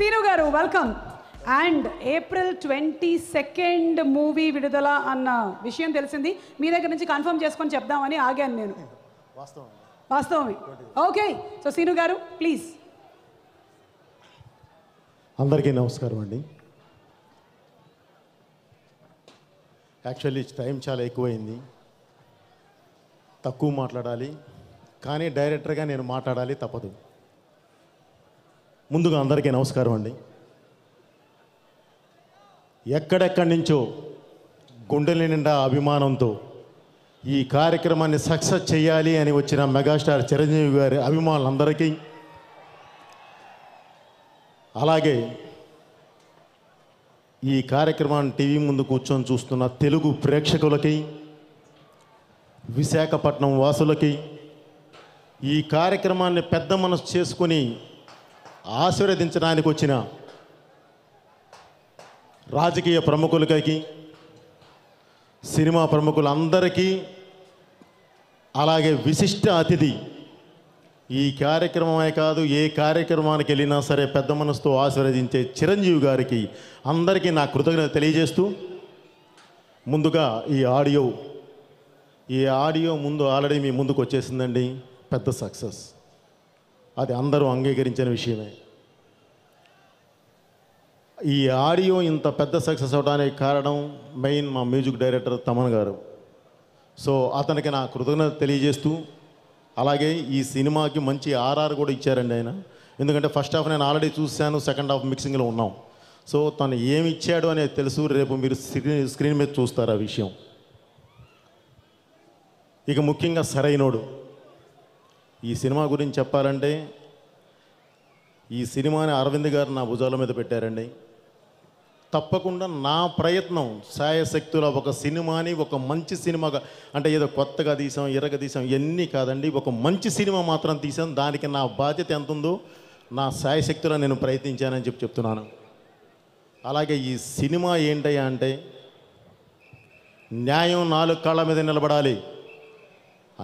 Sinu garu, welcome. And April 22nd movie విడుదల అన్న విషయం తెలిసింది. మీ దగ్గర నుంచి కన్ఫర్మ్ చేసుకొని చెప్దామని ఆగాను నేను. వాస్తవమే. ఓకే, సో సీను గారు ప్లీజ్. అందరికీ నమస్కారం అండి. యాక్చువల్లీ టైం చాలా ఎక్కువైంది, తక్కువ మాట్లాడాలి, కానీ డైరెక్టర్గా నేను మాట్లాడాలి తప్పదు. ముందుగా అందరికీ నమస్కారం అండి. ఎక్కడెక్కడి నుంచో గుండెల నిండా అభిమానంతో ఈ కార్యక్రమాన్ని సక్సెస్ చేయాలి అని వచ్చిన మెగాస్టార్ చిరంజీవి గారి అభిమానులందరికీ, అలాగే ఈ కార్యక్రమాన్ని టీవీ ముందు కూర్చొని చూస్తున్న తెలుగు ప్రేక్షకులకి, విశాఖపట్నం వాసులకి, ఈ కార్యక్రమాన్ని పెద్ద మనసు చేసుకుని ఆశీర్వదించడానికి వచ్చిన రాజకీయ ప్రముఖులకి, సినిమా ప్రముఖులందరికీ, అలాగే విశిష్ట అతిథి, ఈ కార్యక్రమమే కాదు ఏ కార్యక్రమానికి వెళ్ళినా సరే పెద్ద మనసుతో ఆశీర్వదించే చిరంజీవి గారికి అందరికీ నా కృతజ్ఞత తెలియజేస్తూ, ముందుగా ఈ ఆడియో ముందు ఆల్రెడీ మీ ముందుకు వచ్చేసిందండి. పెద్ద సక్సెస్, అది అందరూ అంగీకరించిన విషయమే. ఈ ఆడియో ఇంత పెద్ద సక్సెస్ అవడానికి కారణం మెయిన్ మా మ్యూజిక్ డైరెక్టర్ తమన్ గారు. సో అతనికి నా కృతజ్ఞత తెలియజేస్తూ, అలాగే ఈ సినిమాకి మంచి ఆర్ఆర్ కూడా ఇచ్చారండి ఆయన. ఎందుకంటే ఫస్ట్ హాఫ్ నేను ఆల్రెడీ చూశాను, సెకండ్ హాఫ్ మిక్సింగ్లో ఉన్నాం. సో తను ఏమి ఇచ్చాడు అనేది తెలుసు, రేపు మీరు స్క్రీన్ మీద చూస్తారు ఆ విషయం. ఇక ముఖ్యంగా సరైనోడు, ఈ సినిమా గురించి చెప్పాలంటే ఈ సినిమాని అరవింద్ గారు నా భుజాల మీద పెట్టారండి. తప్పకుండా నా ప్రయత్నం సాయశక్తుల ఒక సినిమాని ఒక మంచి సినిమాగా, అంటే ఏదో కొత్తగా తీసాం ఇరగదీసాం ఇవన్నీ కాదండి, ఒక మంచి సినిమా మాత్రం తీసాం. దానికి నా బాధ్యత ఎంత ఉందో నా సాయశక్తుల నేను ప్రయత్నించానని చెప్తున్నాను. అలాగే ఈ సినిమా ఏంటయ్యా అంటే, న్యాయం నాలుగు కాళ్ళ మీద నిలబడాలి,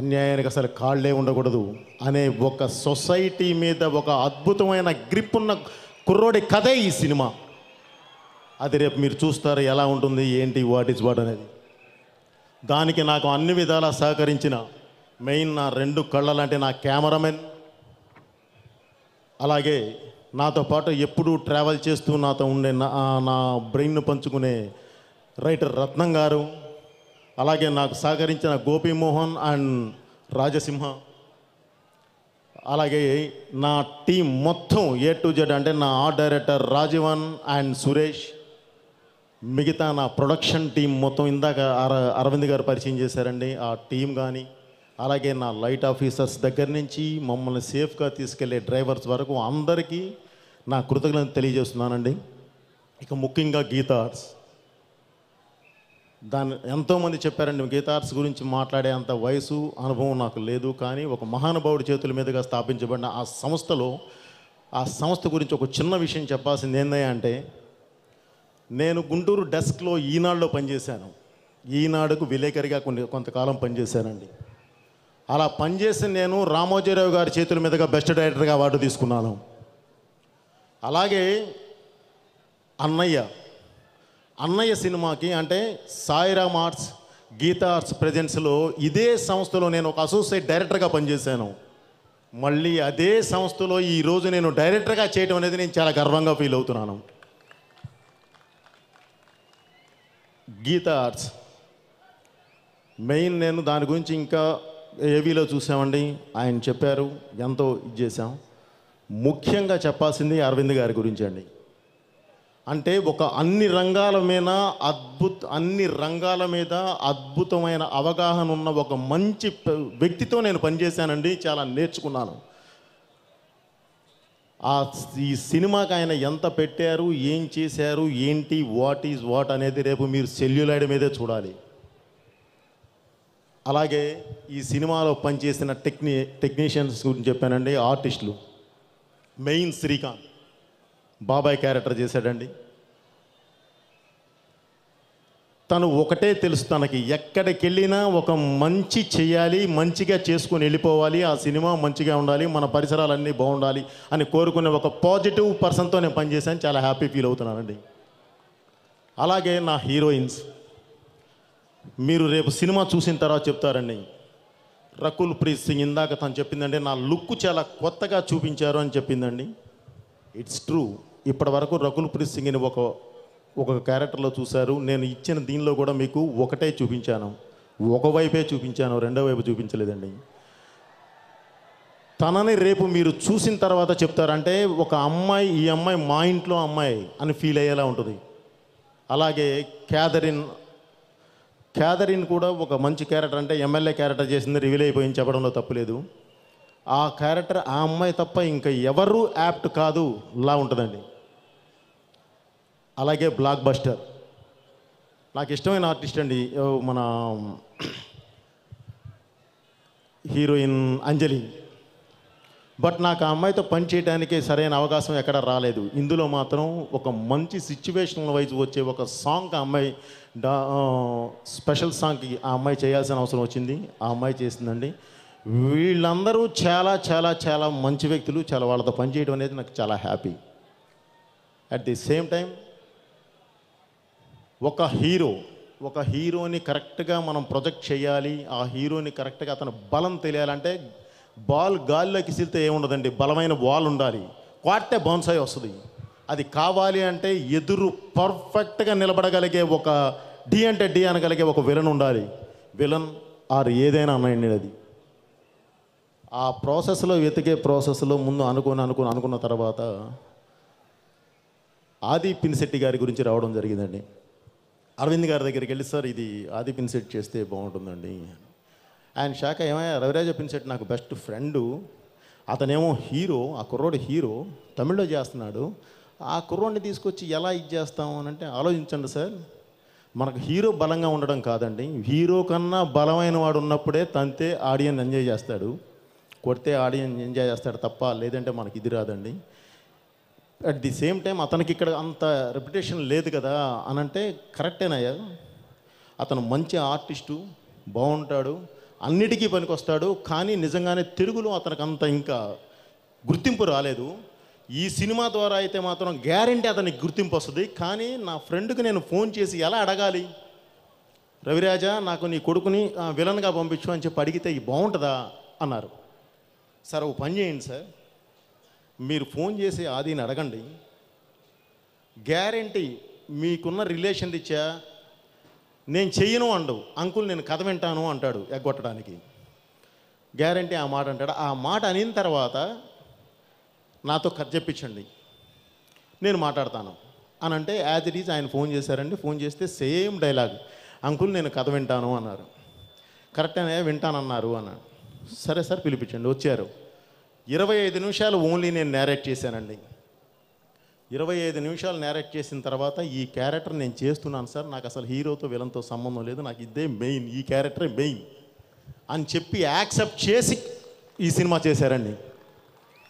అన్యాయానికి అసలు కాళ్ళే ఉండకూడదు అనే ఒక సొసైటీ మీద ఒక అద్భుతమైన గ్రిప్ ఉన్న కుర్రోడి కథే ఈ సినిమా. అది రేపు మీరు చూస్తారు ఎలా ఉంటుంది ఏంటి, వాట్ ఈజ్ వాట్ అనేది. దానికి నాకు అన్ని విధాలా సహకరించిన మెయిన్ నా రెండు కళ్ళలాంటి నా కెమెరామెన్, అలాగే నాతో పాటు ఎప్పుడూ ట్రావెల్ చేస్తూ నాతో ఉండే నా బ్రెయిన్ను పంచుకునే రైటర్ రత్నం గారు, అలాగే నాకు సహకరించిన గోపీమోహన్ అండ్ రాజసింహ, అలాగే నా టీం మొత్తం A to Z, అంటే నా art director Rajeevan and Suresh, మిగతా నా ప్రొడక్షన్ టీం మొత్తం. ఇందాక అరవింద్ గారు పరిచయం చేశారండి ఆ టీం, కానీ అలాగే నా లైట్ ఆఫీసర్స్ దగ్గర నుంచి మమ్మల్ని సేఫ్గా తీసుకెళ్లే డ్రైవర్స్ వరకు అందరికీ నా కృతజ్ఞత తెలియజేస్తున్నానండి. ఇక ముఖ్యంగా గీత ఆర్ట్స్, దాన్ని ఎంతోమంది చెప్పారండి, గీత ఆర్ట్స్ గురించి మాట్లాడేంత వయసు అనుభవం నాకు లేదు, కానీ ఒక మహానుభావుడి చేతుల మీదుగా స్థాపించబడిన ఆ సంస్థలో, ఆ సంస్థ గురించి ఒక చిన్న విషయం చెప్పాల్సింది ఏంటంటే, నేను గుంటూరు డెస్క్లో ఈనాడులో పనిచేశాను, ఈనాడుకు విలేకరిగా కొంతకాలం పనిచేశానండి. అలా పనిచేసి నేను రామోజీరావు గారి చేతుల మీదుగా బెస్ట్ డైరెక్టర్గా అవార్డు తీసుకున్నాను. అలాగే అన్నయ్య సినిమాకి, అంటే సాయిరామ్ ఆర్ట్స్ గీతా ఆర్ట్స్ ప్రెజెన్స్లో ఇదే సంస్థలో నేను ఒక అసోసియేట్ డైరెక్టర్గా పనిచేశాను. మళ్ళీ అదే సంస్థలో ఈరోజు నేను డైరెక్టర్గా చేయడం అనేది నేను చాలా గర్వంగా ఫీల్ అవుతున్నాను. గీతా ఆర్ట్స్ మెయిన్ నేను దాని గురించి ఇంకా ఏవీలో చూసామండి, ఆయన చెప్పారు, ఎంతో ఇది చేశాం. ముఖ్యంగా చెప్పాల్సింది అరవింద్ గారి గురించి అండి. అంటే ఒక అన్ని రంగాల మీద అద్భుతమైన అవగాహన ఉన్న ఒక మంచి వ్యక్తితో నేను పనిచేశానండి, చాలా నేర్చుకున్నాను. ఈ సినిమాకి ఆయన ఎంత పెట్టారు, ఏం చేశారు, ఏంటి వాట్ ఈజ్ వాట్ అనేది రేపు మీరు సెల్యులాయిడ్ మీదే చూడాలి. అలాగే ఈ సినిమాలో పనిచేసిన టెక్నీషియన్స్ గురించి చెప్పానండి. ఆర్టిస్టులు మెయిన్ శ్రీకాంత్ బాబాయ్ క్యారెక్టర్ చేశాడండి. తను ఒకటే తెలుసు తనకి ఎక్కడికెళ్ళినా ఒక మంచి చేయాలి మంచిగా చేసుకొని వెళ్ళిపోవాలి ఆ సినిమా మంచిగా ఉండాలి మన పరిసరాలన్నీ బాగుండాలి అని కోరుకునే ఒక పాజిటివ్ పర్సన్ తో నేను పని చేశాను చాలా హ్యాపీ ఫీల్ అవుతున్నానండి అలాగే నా హీరోయిన్స్ మీరు రేపు సినిమా చూసిన తర్వాత చెప్తారండి రకుల్ ప్రీత్ సింగ్ ఇందాక తను చెప్పిందండి నా లుక్ చాలా కొత్తగా చూపించారు అని చెప్పిందండి ఇట్స్ ట్రూ ఇప్పటివరకు రకుల్ ప్రీత్ సింగ్ని ఒక క్యారెక్టర్లో చూశారు నేను ఇచ్చిన దీనిలో కూడా మీకు ఒకటే చూపించాను ఒక వైపే చూపించాను రెండో వైపు చూపించలేదండి తనని రేపు మీరు చూసిన తర్వాత చెప్తారంటే ఒక అమ్మాయి ఈ అమ్మాయి మా ఇంట్లో అమ్మాయి అని ఫీల్ అయ్యేలా ఉంటుంది అలాగే క్యాథరిన్ కూడా ఒక మంచి క్యారెక్టర్ అంటే ఎమ్మెల్యే క్యారెక్టర్ చేసింది రివీల్ అయిపోయింది చెప్పడంలో తప్పులేదు ఆ క్యారెక్టర్ ఆ అమ్మాయి తప్ప ఇంకా ఎవరు యాప్ట్ కాదు ఇలా ఉంటుందండి అలాగే బ్లాక్ బస్టర్ నాకు ఇష్టమైన ఆర్టిస్ట్ అండి మన హీరోయిన్ అంజలి బట్ నాకు ఆ అమ్మాయితో పని చేయడానికి సరైన అవకాశం ఎక్కడ రాలేదు ఇందులో మాత్రం ఒక మంచి సిచ్యువేషనల్ వైజ్ వచ్చే ఒక సాంగ్ ఆ అమ్మాయి స్పెషల్ సాంగ్కి ఆ అమ్మాయి చేయాల్సిన అవసరం వచ్చింది ఆ అమ్మాయి చేసిందండి వీళ్ళందరూ చాలా చాలా చాలా మంచి వ్యక్తులు చాలా వాళ్ళతో పనిచేయడం అనేది నాకు చాలా happy at the same time ఒక హీరోని కరెక్ట్గా మనం ప్రొజెక్ట్ చేయాలి ఆ హీరోని కరెక్ట్గా అతను బలం తెలియాలంటే బాల్ గాల్లోకి సిల్తే ఏముండదండి బలమైన బాల్ ఉండాలి క్వార్టే బౌన్సై వస్తుంది అది కావాలి అంటే ఎదురు పర్ఫెక్ట్గా నిలబడగలిగే ఒక డి అంటే డి అనగలిగే ఒక విలన్ ఉండాలి విలన్ ఆర్ ఏదైనా అనండి అది ఆ ప్రాసెస్లో వెతికే ప్రాసెస్లో ముందు అనుకున్న తర్వాత ఆది పినిశెట్టి గారి గురించి రావడం జరిగిందండి అరవింద్ గారి దగ్గరికి వెళ్ళి సార్ ఇది ఆది పినిశెట్టి చేస్తే బాగుంటుందండి ఆయన శాఖ ఏమయ్యా రవిరాజ పినిశెట్టి నాకు బెస్ట్ ఫ్రెండు అతనేమో హీరో ఆ కుర్రోడు హీరో తమిళ్లో చేస్తున్నాడు ఆ కుర్రోడిని తీసుకొచ్చి ఎలా ఇది చేస్తాము అని అంటే ఆలోచించండి సార్ మనకు హీరో బలంగా ఉండడం కాదండి హీరో కన్నా బలమైన వాడు ఉన్నప్పుడే తంతే ఆడియన్స్ ఎంజాయ్ చేస్తాడు కొడితే ఆడియన్స్ ఎంజాయ్ చేస్తాడు తప్ప లేదంటే మనకి ఇది రాదండి అట్ ది సేమ్ టైం అతనికి ఇక్కడ అంత రెప్యుటేషన్ లేదు కదా అని అంటే కరెక్టేనయ్యా అతను మంచి ఆర్టిస్టు బాగుంటాడు అన్నిటికీ పనికొస్తాడు కానీ నిజంగానే తెలుగులో అతనికి అంత ఇంకా గుర్తింపు రాలేదు ఈ సినిమా ద్వారా అయితే మాత్రం గ్యారంటీ అతనికి గుర్తింపు వస్తుంది కానీ నా ఫ్రెండ్కి నేను ఫోన్ చేసి ఎలా అడగాలి రవిరాజ నాకు నీ కొడుకుని విలన్గా పంపించు అని చెప్పి అడిగితే ఇది బాగుంటుందా అన్నారు సార్ ఓ పని చేయండి సార్ మీరు ఫోన్ చేసి ఆదిని అడగండి గ్యారంటీ మీకున్న రిలేషన్ ఇచ్చా నేను చెయ్యను అండు అంకుల్ నేను కథ వింటాను అంటాడు ఎగ్గొట్టడానికి గ్యారంటీ ఆ మాట అంటాడు ఆ మాట అనిన తర్వాత నాతో కథ చెప్పించండి నేను మాట్లాడతాను అని అంటే యాజ్ ఇట్ ఈజ్ ఆయన ఫోన్ చేశారండి ఫోన్ చేస్తే సేమ్ డైలాగ్ అంకుల్ నేను కథ వింటాను అన్నారు కరెక్ట్గానే వింటానన్నారు అన్నాడు సరే సార్ పిలిపించండి వచ్చారు 25 నిమిషాలు ఓన్లీ నేను నేరేట్ చేశానండి 25 నిమిషాలు నేరేట్ చేసిన తర్వాత ఈ క్యారెక్టర్ నేను చేస్తున్నాను సార్ నాకు అసలు హీరోతో విలన్తో సంబంధం లేదు నాకు ఇదే మెయిన్ ఈ క్యారెక్టరే మెయిన్ అని చెప్పి యాక్సెప్ట్ చేసి ఈ సినిమా చేశారండి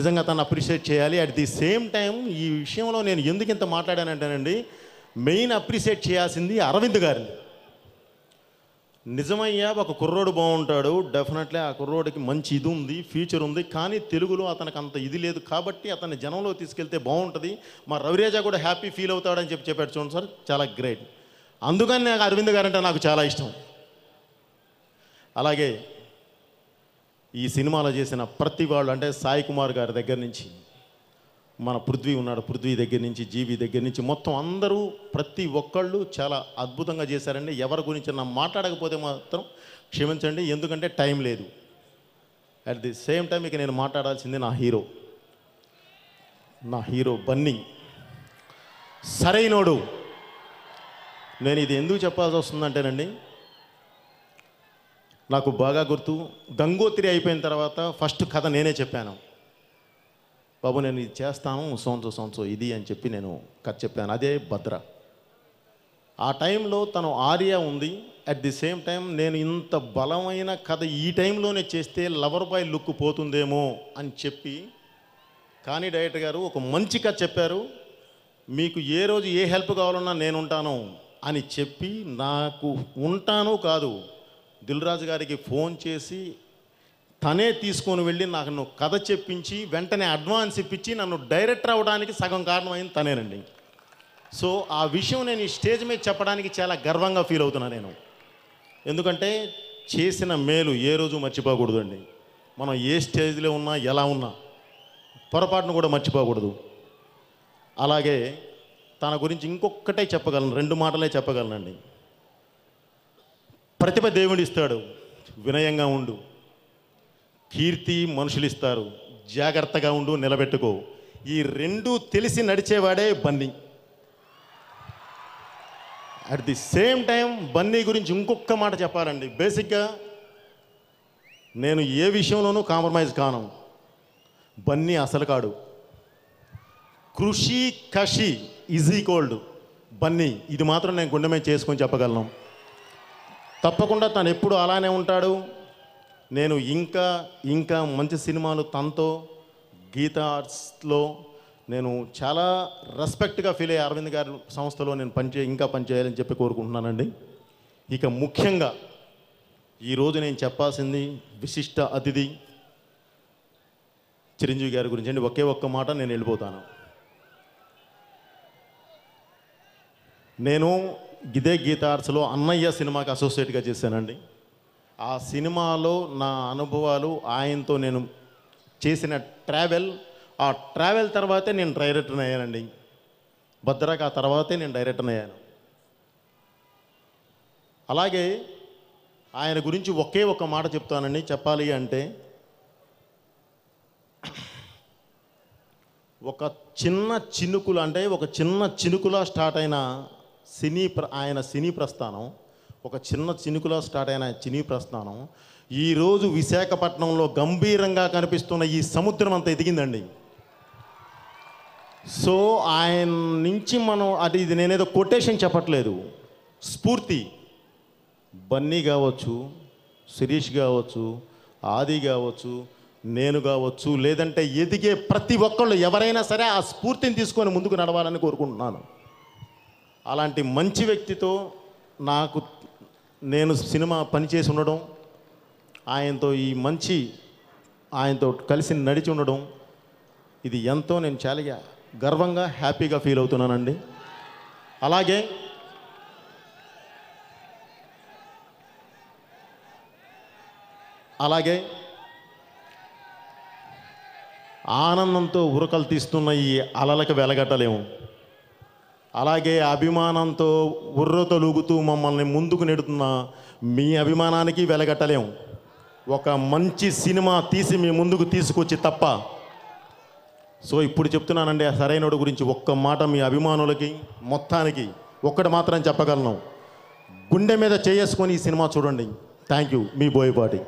నిజంగా తను అప్రిషియేట్ చేయాలి అట్ ది సేమ్ టైం ఈ విషయంలో నేను ఎందుకు ఇంత మాట్లాడానంటేనండి మెయిన్ అప్రిషియేట్ చేయాల్సింది అరవింద్ గారిని నిజమయ్యా ఒక కుర్రోడు బాగుంటాడు డెఫినెట్లీ ఆ కుర్రోడికి మంచి ఇది ఉంది ఫ్యూచర్ ఉంది కానీ తెలుగులో అతనికి అంత ఇది లేదు కాబట్టి అతన్ని జనంలో తీసుకెళ్తే బాగుంటుంది మా రవిరాజ కూడా హ్యాపీ ఫీల్ అవుతాడని చెప్పాడు చూడండి సార్ చాలా గ్రేట్ అందుకని నాకు అరవింద్ గారంటే నాకు చాలా ఇష్టం అలాగే ఈ సినిమాలో చేసిన ప్రతి వాళ్ళు అంటే సాయి కుమార్ గారి దగ్గర నుంచి మన పృథ్వీ ఉన్నాడు పృథ్వీ దగ్గర నుంచి జీవి దగ్గర నుంచి మొత్తం అందరూ ప్రతి ఒక్కళ్ళు చాలా అద్భుతంగా చేశారండి ఎవరి గురించి నా మాట్లాడకపోతే మాత్రం క్షమించండి ఎందుకంటే టైం లేదు అట్ ది సేమ్ టైం ఇక నేను మాట్లాడాల్సింది నా హీరో బన్నీ సరైనోడు నేను ఇది ఎందుకు చెప్పాల్సి వస్తుందంటేనండి నాకు బాగా గుర్తు గంగోత్రి అయిపోయిన తర్వాత ఫస్ట్ కథ నేనే చెప్పాను బాబు నేను ఇది చేస్తాను సోన్సో ఇది అని చెప్పి నేను కథ చెప్పాను అదే భద్ర ఆ టైంలో తను ఆర్యా ఉంది అట్ ది సేమ్ టైం నేను ఇంత బలమైన కథ ఈ టైంలోనే చేస్తే లవర్ బాయ్ లుక్ పోతుందేమో అని చెప్పి కానీ డైరెక్టర్ గారు ఒక మంచి కథ చెప్పారు మీకు ఏ రోజు ఏ హెల్ప్ కావాలన్నా నేనుంటాను అని చెప్పి నాకు ఉంటానో కాదు దిల్ రాజు గారికి ఫోన్ చేసి తనే తీసుకొని వెళ్ళి నాకు కథ చెప్పించి వెంటనే అడ్వాన్స్ ఇప్పించి నన్ను డైరెక్టర్ అవడానికి సగం కారణమైంది తనేనండి. సో ఆ విషయం నేను ఈ స్టేజ్ మీద చెప్పడానికి చాలా గర్వంగా ఫీల్ అవుతున్నాను నేను. ఎందుకంటే చేసిన మేలు ఏ రోజు మర్చిపోకూడదండి. మనం ఏ స్టేజ్లో ఉన్నా ఎలా ఉన్నా పొరపాటును కూడా మర్చిపోకూడదు. అలాగే తన గురించి ఇంకొకటే చెప్పగలను, 2 మాటలే చెప్పగలనండి. ప్రతిభ దేవుడు ఇస్తాడు, వినయంగా ఉండు. కీర్తి మనుషులు ఇస్తారు, జాగ్రత్తగా ఉండు, నిలబెట్టుకో. ఈ 2 తెలిసి నడిచేవాడే Bunny. At the same time Bunny గురించి ఇంకొక మాట చెప్పాలండి. బేసిక్గా నేను ఏ విషయంలోనూ కాంప్రమైజ్ కాను. బన్నీ అసలు కాడు. కృషి కషి ఈజ్ ఈక్వల్డ్ బన్నీ. ఇది మాత్రం నేను గుండెమే చేసుకొని చెప్పగలను. తప్పకుండా తను ఎప్పుడు అలానే ఉంటాడు. నేను ఇంకా ఇంకా మంచి సినిమాలు తనతో గీతా ఆర్ట్స్లో నేను చాలా రెస్పెక్ట్గా ఫీల్ అయ్యే అరవింద్ గారి సంస్థలో నేను ఇంకా పనిచేయాలని చెప్పి కోరుకుంటున్నానండి. ఇక ముఖ్యంగా ఈరోజు నేను చెప్పాల్సింది విశిష్ట అతిథి చిరంజీవి గారి గురించి అండి. ఒకే ఒక్క మాట, నేను వెళ్ళిపోతాను. నేను ఇదే గీతా ఆర్ట్స్లో అన్నయ్య సినిమాకి అసోసియేట్గా చేశానండి. ఆ సినిమాలో నా అనుభవాలు, ఆయనతో నేను చేసిన ట్రావెల్, ఆ ట్రావెల్ తర్వాతే నేను డైరెక్టర్ అయ్యానండి. భద్రక ఆ తర్వాతే నేను డైరెక్టర్ అయ్యాను. అలాగే ఆయన గురించి ఒకే ఒక్క మాట చెప్తానండి. చెప్పాలి అంటే ఒక చిన్న చినుకులా స్టార్ట్ అయిన ఆయన సినీ ప్రస్థానం ఒక చిన్న చినుకులా స్టార్ట్ అయిన చినీ ప్రస్థానం ఈరోజు విశాఖపట్నంలో గంభీరంగా కనిపిస్తున్న ఈ సముద్రం అంతా ఎదిగిందండి. సో ఆయన నుంచి మనం ఇది నేనేదో కొటేషన్ చెప్పట్లేదు. స్ఫూర్తి బన్నీ కావచ్చు, శిరీష్ కావచ్చు, ఆది కావచ్చు, నేను కావచ్చు, లేదంటే ఎదిగే ప్రతి ఒక్కళ్ళు ఎవరైనా సరే ఆ స్ఫూర్తిని తీసుకొని ముందుకు నడవాలని కోరుకుంటున్నాను. అలాంటి మంచి వ్యక్తితో నేను సినిమా పనిచేసి ఉండడం, ఆయనతో కలిసి నడిచి ఉండడం, ఇది ఎంతో నేను చాలా గర్వంగా హ్యాపీగా ఫీల్ అవుతున్నానండి. అలాగే అలాగే ఆనందంతో ఉరకలు తీస్తున్న ఈ అలలకు వెలగట్టలేము. అలాగే అభిమానంతో ఉర్రతలుగుతూ మమ్మల్ని ముందుకు నెడుతున్న మీ అభిమానానికి వెలగట్టలేము. ఒక మంచి సినిమా తీసి మీ ముందుకు తీసుకొచ్చి తప్ప. సో ఇప్పుడు చెప్తున్నానండి, ఆ సరైనోడు గురించి ఒక్క మాట మీ అభిమానులకి మొత్తానికి ఒక్కటి మాత్రం చెప్పగలను. గుండె మీద చేసుకొని ఈ సినిమా చూడండి. Thank you. మీ బోయపాటి.